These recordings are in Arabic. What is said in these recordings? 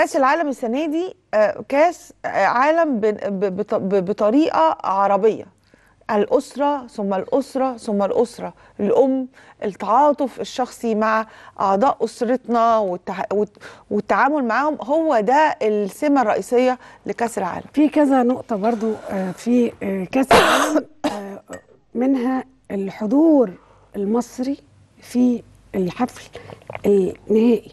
كاس العالم السنه دي كاس عالم بطريقه عربيه، الاسره ثم الاسره ثم الاسره، الام، التعاطف الشخصي مع اعضاء اسرتنا والتعامل معاهم، هو ده السمه الرئيسيه لكاس العالم. في كذا نقطه برضو في كاس العالم، منها الحضور المصري في الحفل النهائي.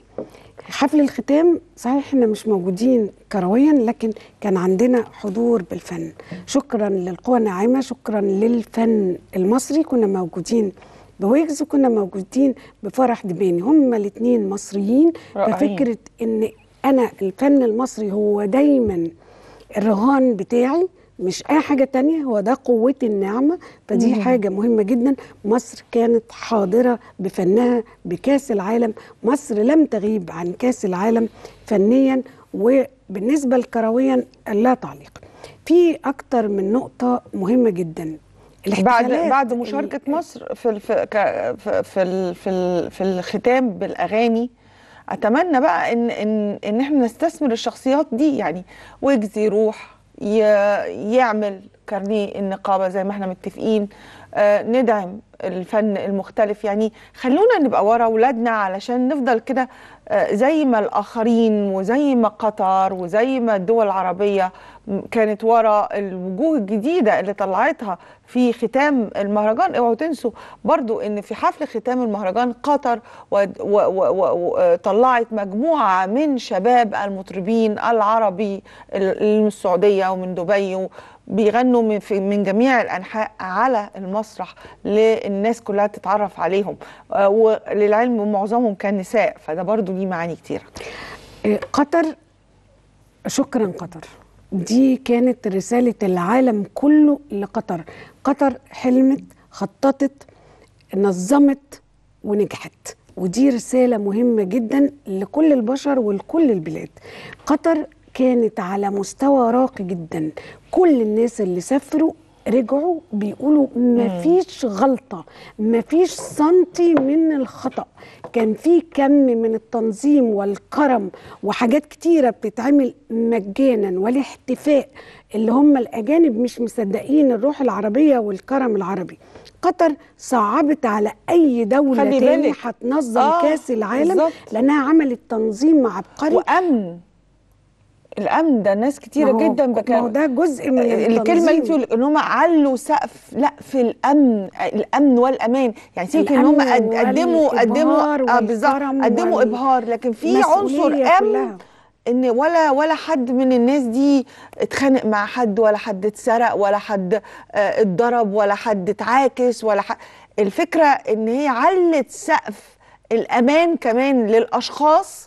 حفل الختام صحيح احنا مش موجودين كرويا، لكن كان عندنا حضور بالفن. شكرا للقوى الناعمه، شكرا للفن المصري، كنا موجودين بويجز وكنا موجودين بفرح دباني، هما الاثنين مصريين. ففكره ان انا الفن المصري هو دايما الرهان بتاعي، مش اي حاجه تانية، هو ده قوتي الناعمه، فدي حاجه مهمه جدا. مصر كانت حاضره بفنها بكاس العالم، مصر لم تغيب عن كاس العالم فنيا، وبالنسبه لكرويا لا تعليق. في اكتر من نقطه مهمه جدا، بعد مشاركه مصر في الختام بالاغاني، اتمنى بقى ان احنا نستثمر الشخصيات دي، يعني ويجز يروح يعمل كارنيه النقابه زي ما احنا متفقين، ندعم الفن المختلف، يعني خلونا نبقى ورا اولادنا علشان نفضل كده زي ما الاخرين، وزي ما قطر وزي ما الدول العربيه كانت ورا الوجوه الجديده اللي طلعتها في ختام المهرجان. اوعوا تنسوا برضو ان في حفل ختام المهرجان قطر طلعت مجموعه من شباب المطربين العربي من السعوديه ومن دبي، بيغنوا من جميع الانحاء على المسرح للناس كلها تتعرف عليهم، وللعلم معظمهم كان نساء، فده برضو ليه معاني كتيره. قطر، شكرا قطر، دي كانت رساله العالم كله لقطر. قطر حلمت، خططت، نظمت، ونجحت، ودي رساله مهمه جدا لكل البشر ولكل البلاد. قطر كانت على مستوى راقي جدا، كل الناس اللي سافروا رجعوا بيقولوا مفيش غلطة، مفيش سنتي من الخطأ. كان في كم من التنظيم والكرم وحاجات كتيرة بتتعمل مجانا، والاحتفاء اللي هم الأجانب مش مصدقين الروح العربية والكرم العربي. قطر صعبت على أي دولة تاني هتنظم كأس العالم بالزبط، لأنها عملت تنظيم عبقري وأمن. الامن ده ناس كتيره جدا ده جزء من الكلمه اللي بتقول ان هم علوا سقف، لا في الامن والامان، يعني سيبك ان هم قدموا ابهار، لكن في عنصر امن، ان ولا حد من الناس دي اتخانق مع حد، ولا حد اتسرق، ولا حد اتضرب، ولا حد اتعاكس، ولا حد. الفكره ان هي علت سقف الامان كمان للاشخاص